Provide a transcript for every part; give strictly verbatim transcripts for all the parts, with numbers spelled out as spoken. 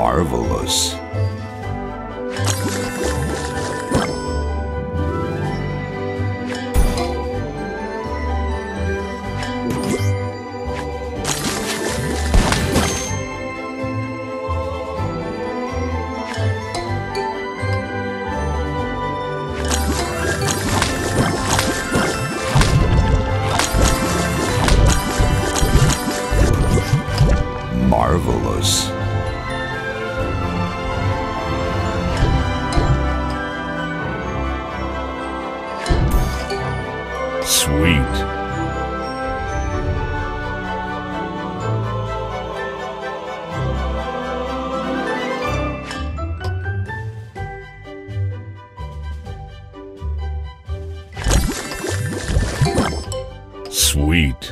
marvelous. Marvelous. Sweet. Sweet.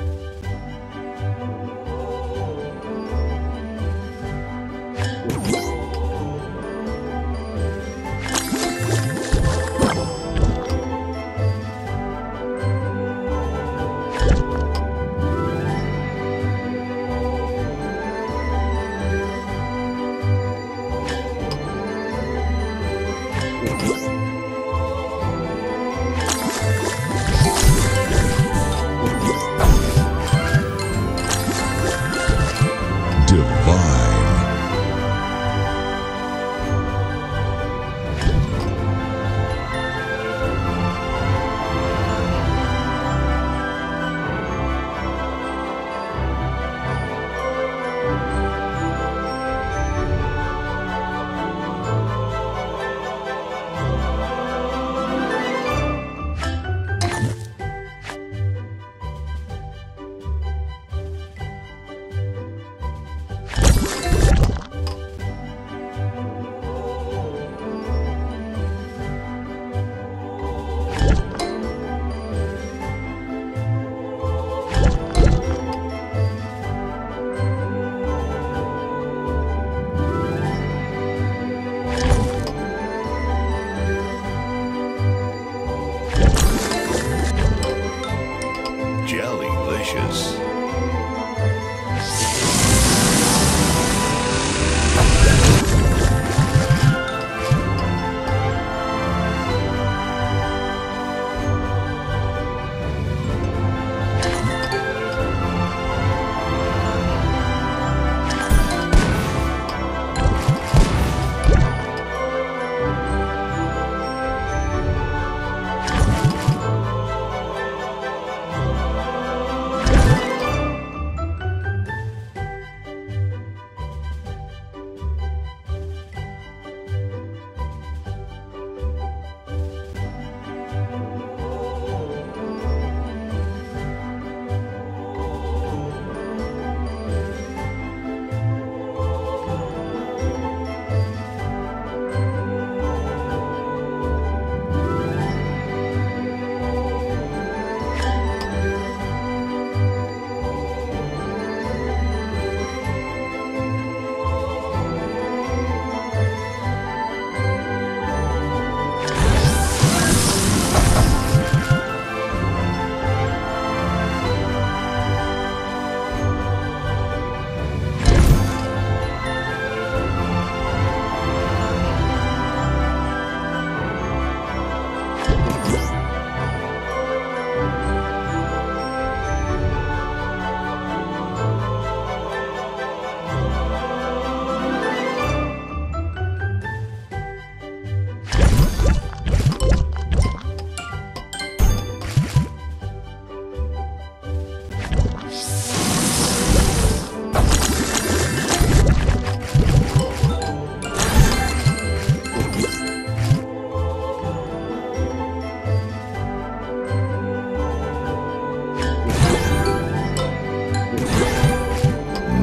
Jellylicious.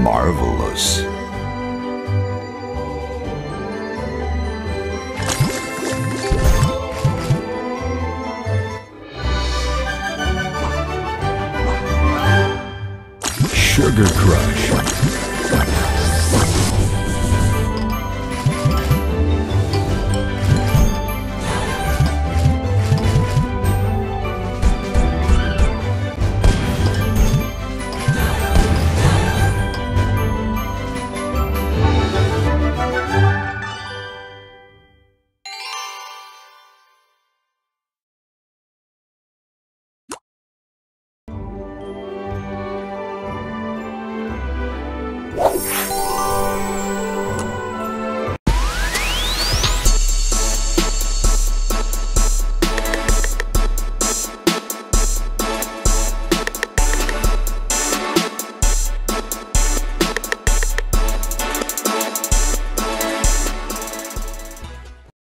Marvelous. Sugar Crush.